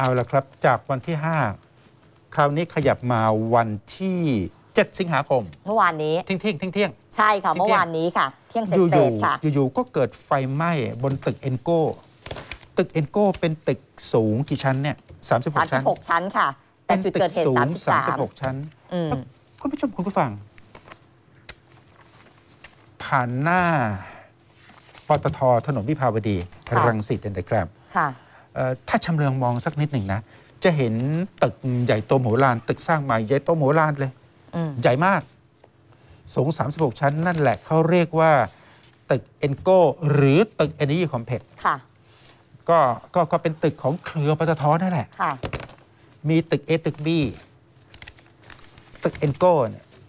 เอาละครับจากวันที่5คราวนี้ขยับมาวันที่7สิงหาคมเมื่อวานนี้เที่ยงใช่ค่ะเมื่อวานนี้ค่ะเที่ยงเสร็จค่ะอยู่ๆก็เกิดไฟไหม้บนตึกเอ็นโก้เป็นตึกสูงกี่ชั้นเนี่ย36ชั้นค่ะแต่จุดเกิดเหตุ36ชั้นคุณผู้ชมคุณผู้ฟังผ่านหน้าปตท.ถนนวิภาวดีรังสิตนะครับถ้าชำเลืองมองสักนิดหนึ่งนะจะเห็นตึกใหญ่โตมโหฬารตึกสร้างใหม่ใหญ่โตมโหฬารเลยใหญ่มากสูง36ชั้นนั่นแหละเขาเรียกว่าตึกเอ็นโก้หรือตึก Energy Complex ก็เป็นตึกของเครือปตท.นั่นแหละมีตึก A ตึก B ตึกเอ็นโก้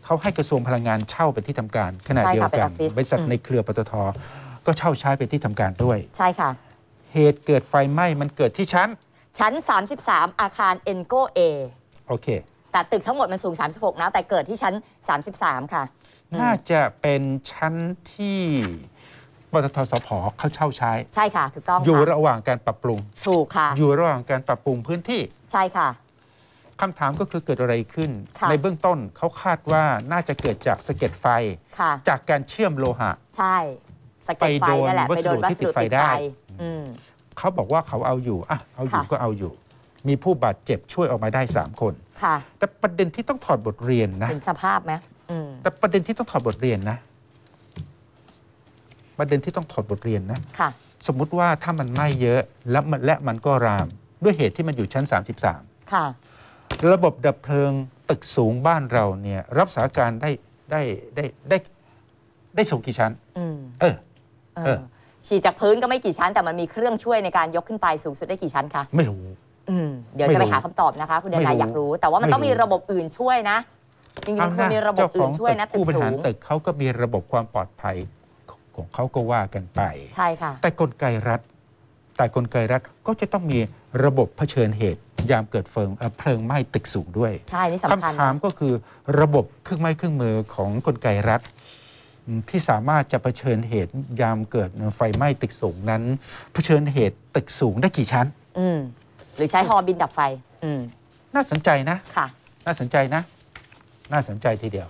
เขาให้กระทรวงพลังงานเช่าเป็นที่ทำการขณะเดียวกันบริษัทในเครือปตท.ก็เช่าใช้เป็นที่ทำการด้วยใช่ค่ะเหตุเกิดไฟไหม้มันเกิดที่ชั้น33อาคารเอ็นโก้เอโอเคแต่ตึกทั้งหมดมันสูง36นะแต่เกิดที่ชั้น33ค่ะน่าจะเป็นชั้นที่ปตท.สผ.เขาเช่าใช้ใช่ค่ะถูกต้องอยู่ระหว่างการปรับปรุงถูกค่ะอยู่ระหว่างการปรับปรุงพื้นที่ใช่ค่ะคำถามก็คือเกิดอะไรขึ้นในเบื้องต้นเขาคาดว่าน่าจะเกิดจากสะเก็ดไฟจากการเชื่อมโลหะใช่ไปโดนวัสดุที่ติดไฟได้เขาบอกว่าเขาเอาอยู่ก็เอาอยู่มีผู้บาดเจ็บช่วยออกมาได้3คนแต่ประเด็นที่ต้องถอดบทเรียนนะเป็นสภาพไหมแต่ประเด็นที่ต้องถอดบทเรียนนะสมมุติว่าถ้ามันไหม้เยอะและมันก็รามด้วยเหตุที่มันอยู่ชั้น33ค่ะระบบดับเพลิงตึกสูงบ้านเราเนี่ยรับสถานการณ์ได้สูงกี่ชั้นฉีดจากพื้นก็ไม่กี่ชั้นแต่มันมีเครื่องช่วยในการยกขึ้นไปสูงสุดได้กี่ชั้นคะไม่รู้เดี๋ยวจะไปหาคำตอบนะคะคุณเดนายอยากรู้แต่ว่ามันต้องมีระบบอื่นช่วยนะจริงๆคือมีระบบอื่นช่วยนะผู้บริหารตึกเขาก็มีระบบความปลอดภัยของเขาก็ว่ากันไปใช่ค่ะแต่กลไกรัฐก็จะต้องมีระบบเผชิญเหตุยามเกิดเพลิงไหม้ตึกสูงด้วยใช่นี่สำคัญคำถามก็คือระบบเครื่องไม้เครื่องมือของกลไกรัฐที่สามารถจะเผชิญเหตุยามเกิดไฟไหม้ตึกสูงนั้นเผชิญเหตุตึกสูงได้กี่ชั้นหรือใช้ฮอบินดับไฟน่าสนใจนะค่ะน่าสนใจทีเดียว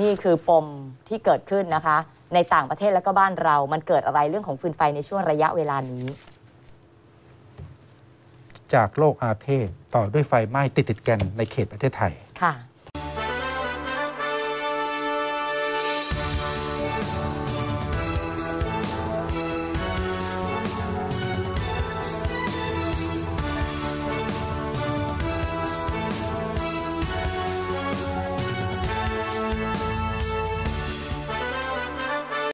นี่คือปมที่เกิดขึ้นนะคะในต่างประเทศและก็บ้านเรามันเกิดอะไรเรื่องของฟืนไฟในช่วงระยะเวลานี้จากโรคอาเพศต่อด้วยไฟไหม้ติดกันในเขตประเทศไทยค่ะ